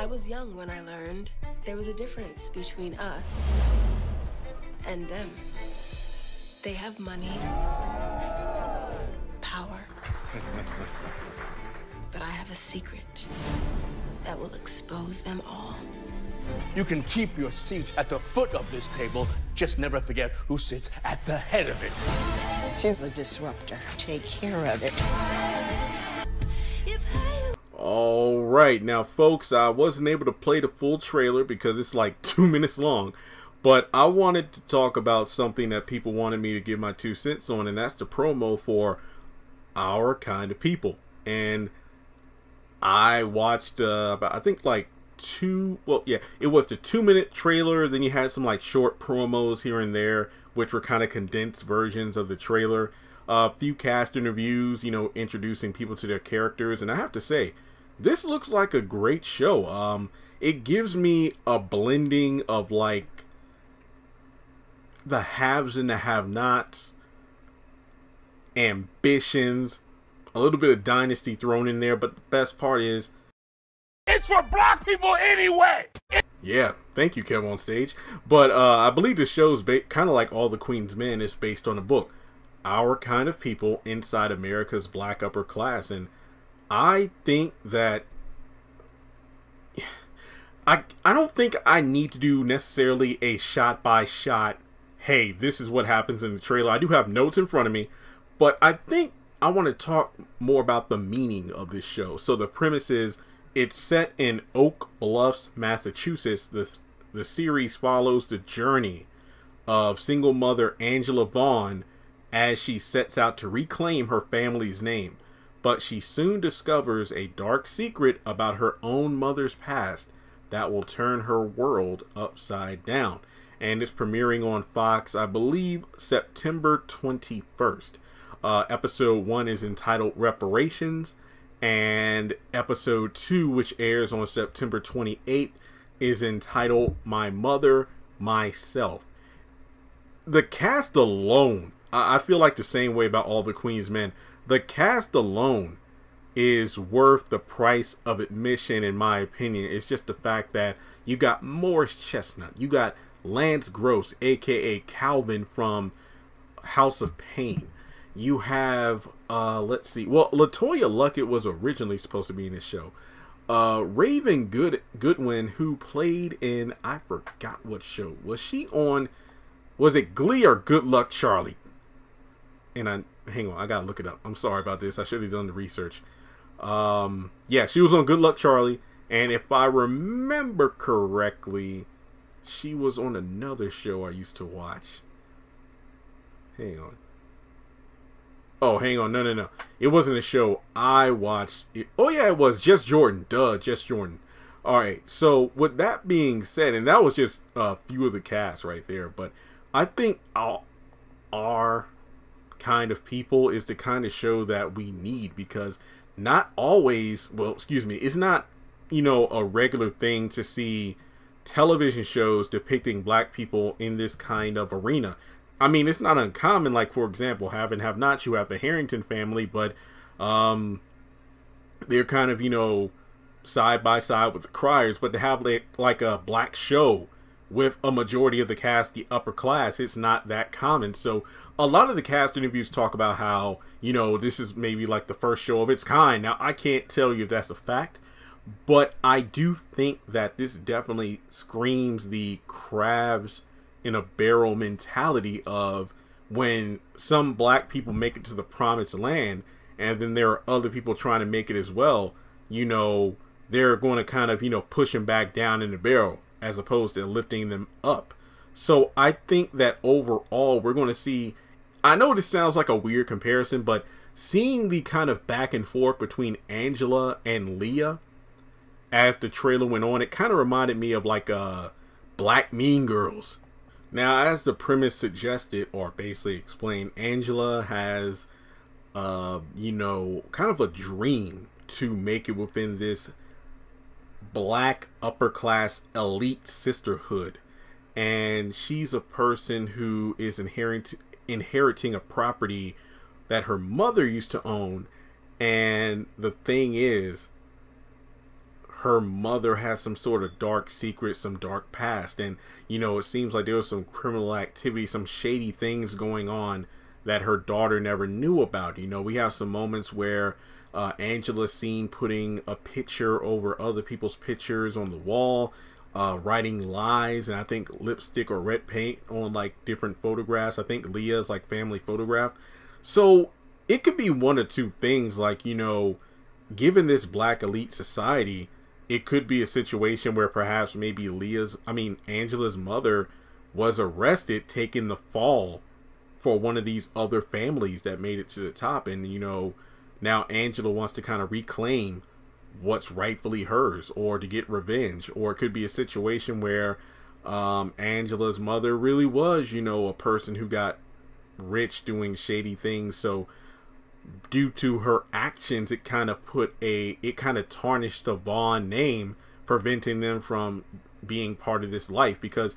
I was young when I learned there was a difference between us and them. They have money, power, but I have a secret that will expose them all. You can keep your seat at the foot of this table, just never forget who sits at the head of it. She's a disruptor. Take care of it. All right, now folks, I wasn't able to play the full trailer because it's like 2 minutes long, but I wanted to talk about something that people wanted me to give my 2 cents on, and that's the promo for Our Kind of People. And I watched about, I think like it was the 2-minute trailer. Then you had some like short promos here and there, which were kind of condensed versions of the trailer. A few cast interviews, you know, introducing people to their characters. And I have to say, this looks like a great show. It gives me a blending of like The Haves and the Have Nots, Ambitions, a little bit of Dynasty thrown in there. But the best part is, it's for black people anyway! Yeah, thank you, KevonStage. But I believe the show's kind of like All the Queen's Men is based on a book, Our Kind of People, Inside America's Black Upper Class. And I think that I don't think I need to do necessarily a shot-by-shot, hey, this is what happens in the trailer. I do have notes in front of me, but I think I want to talk more about the meaning of this show. So the premise is, it's set in Oak Bluffs, Massachusetts. The series follows the journey of single mother Angela Vaughn as she sets out to reclaim her family's name. But she soon discovers a dark secret about her own mother's past that will turn her world upside down. And it's premiering on Fox, I believe, September 21st. Episode 1 is entitled Reparations. And episode 2, which airs on September 28th, is entitled My Mother, Myself. The cast alone, I feel like the same way about All the Queen's Men, the cast alone is worth the price of admission, in my opinion. It's just the fact that you got Morris Chestnut, you got Lance Gross, aka Calvin from House of Pain. You have, let's see, well, Latoya Luckett was originally supposed to be in this show. Raven Goodwin, who played in, I forgot what show. Was she on, was it Glee or Good Luck Charlie? And hang on, I gotta look it up. I'm sorry about this. I should have done the research. Yeah, she was on Good Luck Charlie. And if I remember correctly, she was on another show I used to watch. Hang on. Oh, hang on. No. It wasn't a show I watched. Oh, yeah, it was. Just Jordan. Duh, Just Jordan. All right. So with that being said, and that was just a few of the cast right there, but I think Our Kind of People is the kind of show that we need, because not always, well, excuse me, it's not, you know, a regular thing to see television shows depicting black people in this kind of arena. I mean, it's not uncommon, like, for example, Have and Have Nots, you have the Harrington family, but they're kind of, you know, side by side with the Criers. But to have, like a black show with a majority of the cast, the upper class, it's not that common. So a lot of the cast interviews talk about how, you know, this is maybe like the first show of its kind. Now, I can't tell you if that's a fact, but I do think that this definitely screams the crabs in a barrel mentality of when some black people make it to the promised land, and then there are other people trying to make it as well. You know, they're going to kind of, you know, push them back down in the barrel as opposed to lifting them up. So I think that overall we're going to see, I know this sounds like a weird comparison, but seeing the kind of back and forth between Angela and Leah as the trailer went on, it kind of reminded me of like Black Mean Girls. Now, as the premise suggested, or basically explained, Angela has, you know, kind of a dream to make it within this black upper class elite sisterhood. And she's a person who is inheriting a property that her mother used to own. And the thing is, her mother has some sort of dark secret, some dark past, and you know, it seems like there was some criminal activity, some shady things going on that her daughter never knew about. You know, we have some moments where Angela's seen putting a picture over other people's pictures on the wall, writing lies, and I think lipstick or red paint on like different photographs. I think Leah's like family photograph. So it could be one of two things, like, you know, given this black elite society, it could be a situation where perhaps maybe Angela's mother was arrested, taking the fall for one of these other families that made it to the top. And, you know, now Angela wants to kind of reclaim what's rightfully hers, or to get revenge. Or it could be a situation where Angela's mother really was, you know, a person who got rich doing shady things. So due to her actions, it kind of tarnished the Vaughn name, preventing them from being part of this life. Because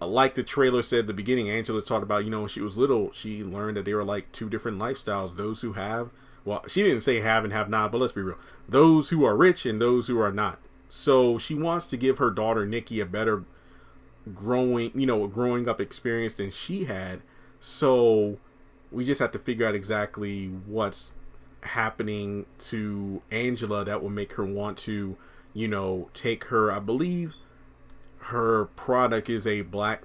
like the trailer said at the beginning, Angela talked about, you know, when she was little, she learned that there were like two different lifestyles. Those who have, well, she didn't say have and have not, but let's be real, those who are rich and those who are not. So she wants to give her daughter Nikki a better growing up experience than she had. So we just have to figure out exactly what's happening to Angela that will make her want to, you know, take her, I believe her product is a black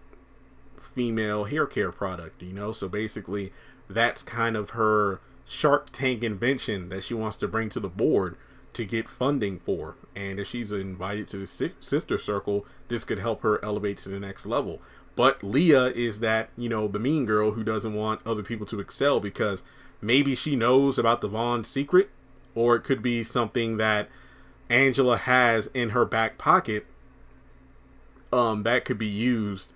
female hair care product, you know, so basically that's kind of her Shark Tank invention that she wants to bring to the board to get funding for. And if she's invited to the sister circle, this could help her elevate to the next level. But Leah is that, you know, the mean girl who doesn't want other people to excel, because maybe she knows about the Vaughn secret, or it could be something that Angela has in her back pocket that could be used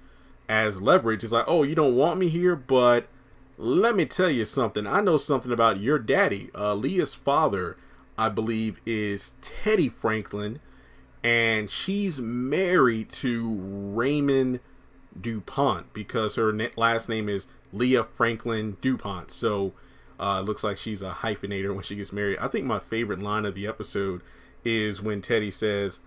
as leverage. It's like, oh, you don't want me here, but let me tell you something. I know something about your daddy. Leah's father, I believe, is Teddy Franklin, and she's married to Raymond DuPont, because her last name is Leah Franklin DuPont. So it looks like she's a hyphenator when she gets married. I think my favorite line of the episode is when Teddy says,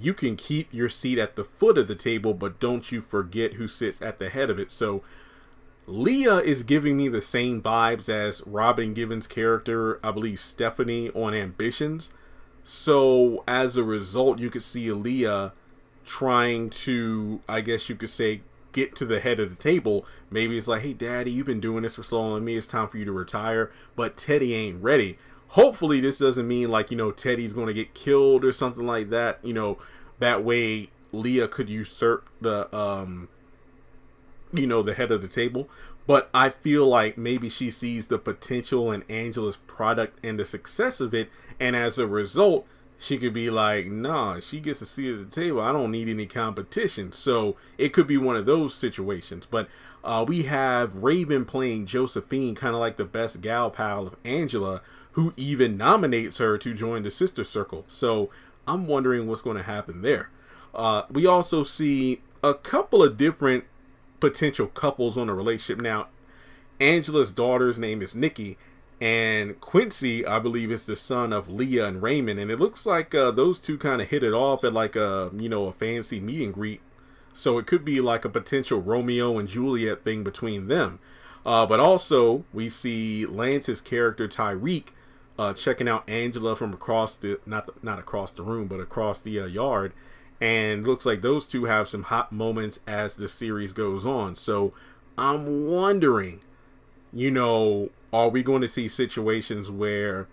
"You can keep your seat at the foot of the table, but don't you forget who sits at the head of it." So Leah is giving me the same vibes as Robin Givens' character, I believe Stephanie, on Ambitions. So as a result, you could see Leah trying to, I guess you could say, get to the head of the table. Maybe it's like, hey daddy, you've been doing this for so long on me, it's time for you to retire. But Teddy ain't ready. Hopefully this doesn't mean like, you know, Teddy's going to get killed or something like that, you know, that way Leah could usurp the you know, the head of the table. But I feel like maybe she sees the potential in Angela's product and the success of it, and as a result she could be like, nah, she gets a seat at the table, I don't need any competition. So it could be one of those situations. But we have Raven playing Josephine, kind of like the best gal pal of Angela, who even nominates her to join the sister circle. So I'm wondering what's going to happen there. We also see a couple of different potential couples on a relationship. Now, Angela's daughter's name is Nikki, and Quincy, I believe, is the son of Leah and Raymond, and it looks like those two kind of hit it off at like a, you know, a fancy meet and greet. So it could be like a potential Romeo and Juliet thing between them. But also we see Lance's character Tyrique checking out Angela from across the not across the room, but across the yard, and it looks like those two have some hot moments as the series goes on. So I'm wondering, you know, are we going to see situations where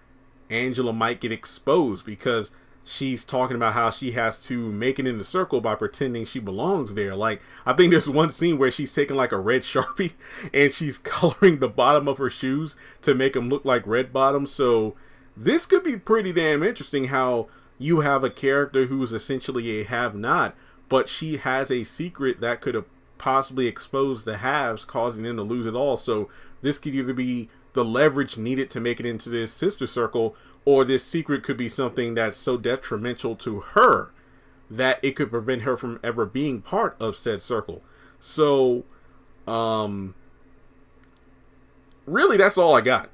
Angela might get exposed because she's talking about how she has to make it in the circle by pretending she belongs there? Like, I think there's one scene where she's taking like a red Sharpie and she's coloring the bottom of her shoes to make them look like red bottoms. So this could be pretty damn interesting, how you have a character who's essentially a have-not, but she has a secret that could have possibly exposed the haves, causing them to lose it all. So this could either be the leverage needed to make it into this sister circle, or this secret could be something that's so detrimental to her that it could prevent her from ever being part of said circle. So really, that's all I got.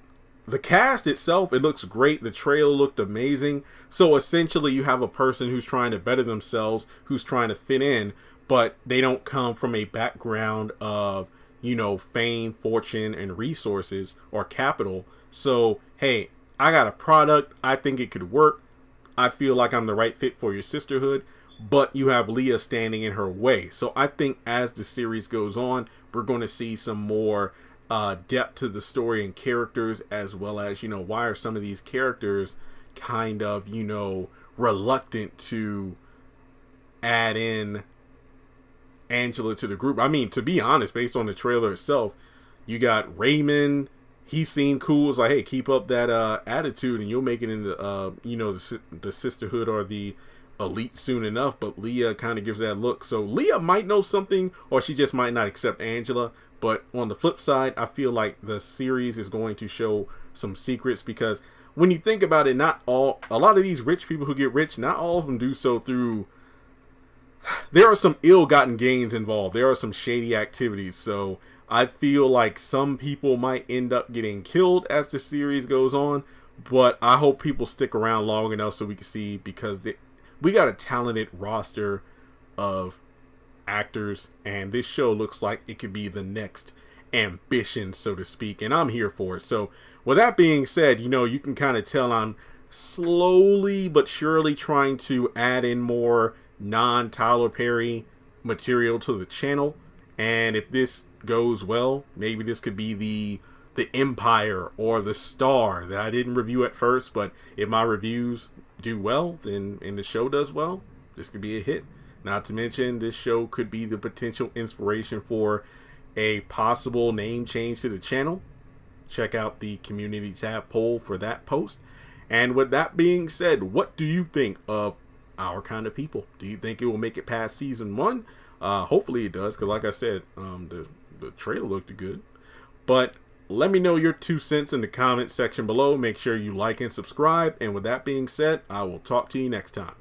The cast itself, it looks great. The trailer looked amazing. So essentially you have a person who's trying to better themselves, who's trying to fit in, but they don't come from a background of, you know, fame, fortune, and resources or capital. So, hey, I got a product. I think it could work. I feel like I'm the right fit for your sisterhood, but you have Leah standing in her way. So I think as the series goes on, we're going to see some more depth to the story and characters, as well as, you know, why are some of these characters kind of, you know, reluctant to add in Angela to the group. I mean, to be honest, based on the trailer itself, you got Raymond, he seemed cool. It's like, hey, keep up that attitude and you'll make it into, you know, the sisterhood or the elite soon enough. But Leah kind of gives that look. So Leah might know something, or she just might not accept Angela. But on the flip side, I feel like the series is going to show some secrets, because when you think about it, a lot of these rich people who get rich, not all of them do so through, there are some ill-gotten gains involved. There are some shady activities. So I feel like some people might end up getting killed as the series goes on, but I hope people stick around long enough so we can see, because we got a talented roster of actors, and this show looks like it could be the next Ambition, so to speak, and I'm here for it. So with that being said, you know, you can kind of tell I'm slowly but surely trying to add in more non-Tyler Perry material to the channel, and if this goes well, maybe this could be the Empire or the Star that I didn't review at first. But if my reviews do well, then and the show does well, this could be a hit. Not to mention, this show could be the potential inspiration for a possible name change to the channel. Check out the community tab poll for that post. And with that being said, what do you think of Our Kind of People? Do you think it will make it past season one? Hopefully it does, because like I said, the trailer looked good. But let me know your 2 cents in the comment section below. Make sure you like and subscribe. And with that being said, I will talk to you next time.